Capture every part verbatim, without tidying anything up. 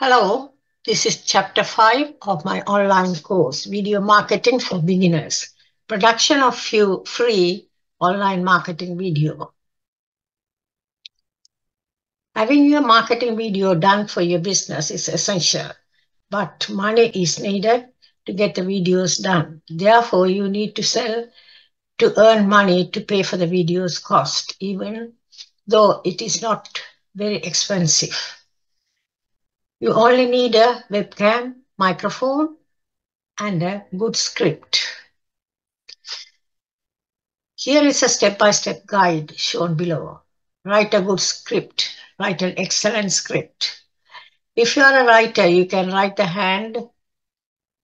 Hello, this is chapter five of my online course, Video Marketing for Beginners, production of few free online marketing video. Having your marketing video done for your business is essential, but money is needed to get the videos done. Therefore, you need to sell to earn money to pay for the video's cost, even though it is not very expensive. You only need a webcam, microphone, and a good script. Here is a step-by-step guide shown below. Write a good script. Write an excellent script. If you are a writer, you can write the hand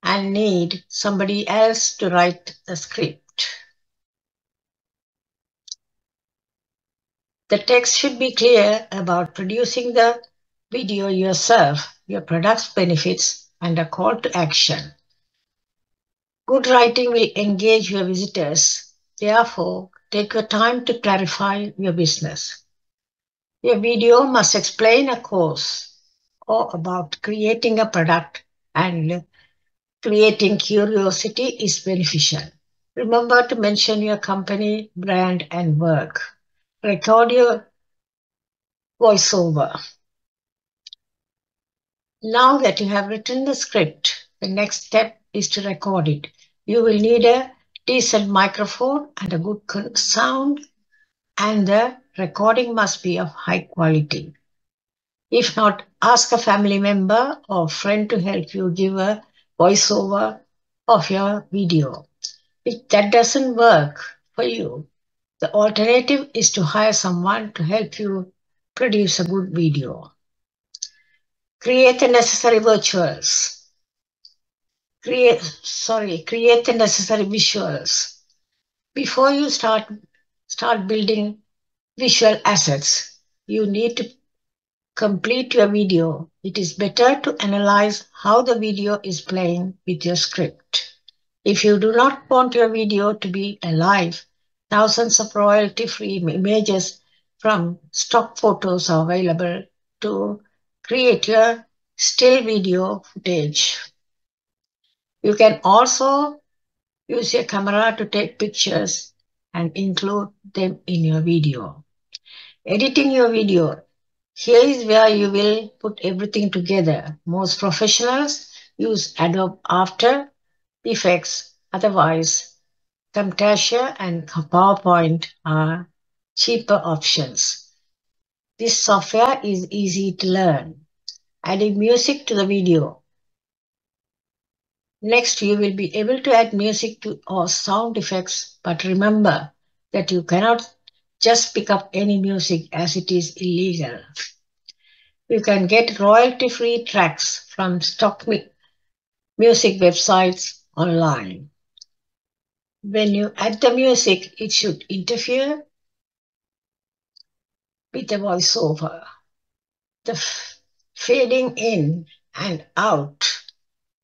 and need somebody else to write the script. The text should be clear about producing the video yourself, your product's benefits, and a call to action. Good writing will engage your visitors. Therefore, take your time to clarify your business. Your video must explain a course or about creating a product, and creating curiosity is beneficial. Remember to mention your company, brand, and work. Record your voiceover. Now that you have written the script, the next step is to record it. You will need a decent microphone and a good sound, and the recording must be of high quality. If not, ask a family member or friend to help you give a voiceover of your video. If that doesn't work for you, the alternative is to hire someone to help you produce a good video. Create the necessary virtuals. Create, sorry, create the necessary visuals. Before you start, start building visual assets, you need to complete your video. It is better to analyze how the video is playing with your script. If you do not want your video to be alive, thousands of royalty-free images from stock photos are available to create your still video footage. You can also use your camera to take pictures and include them in your video. Editing your video. Here is where you will put everything together. Most professionals use Adobe After Effects. Otherwise, Camtasia and PowerPoint are cheaper options. This software is easy to learn. Adding music to the video. Next, you will be able to add music to or sound effects, but remember that you cannot just pick up any music as it is illegal. You can get royalty-free tracks from stock music websites online. When you add the music, it should interfere with the voiceover. The fading in and out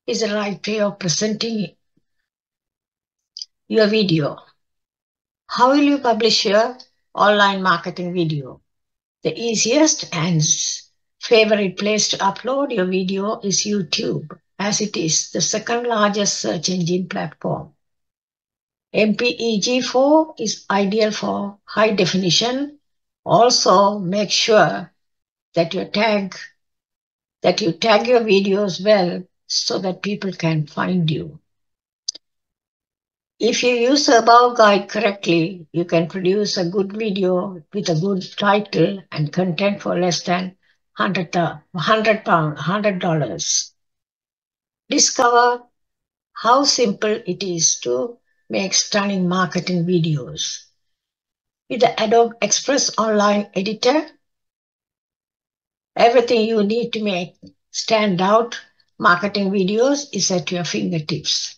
is the right way of presenting your video. How will you publish your online marketing video? The easiest and favorite place to upload your video is YouTube, as it is the second largest search engine platform. M P E G four is ideal for high definition. Also, make sure that you tag that you tag your videos well so that people can find you. If you use the above guide correctly, you can produce a good video with a good title and content for less than one hundred dollars. Discover how simple it is to make stunning marketing videos. With the Adobe Express Online Editor, everything you need to make stand-out marketing videos is at your fingertips.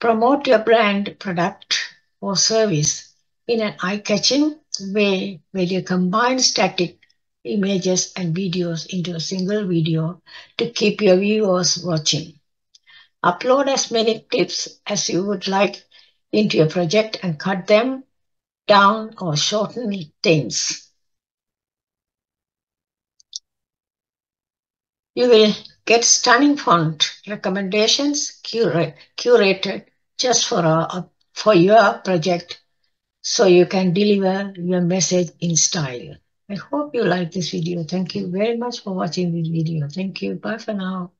Promote your brand, product, or service in an eye-catching way where you combine static images and videos into a single video to keep your viewers watching. Upload as many clips as you would like into your project and cut them down or shorten things. You will get stunning font recommendations curate, curated just for, a, for your project, so you can deliver your message in style. I hope you like this video. Thank you very much for watching this video. Thank you. Bye for now.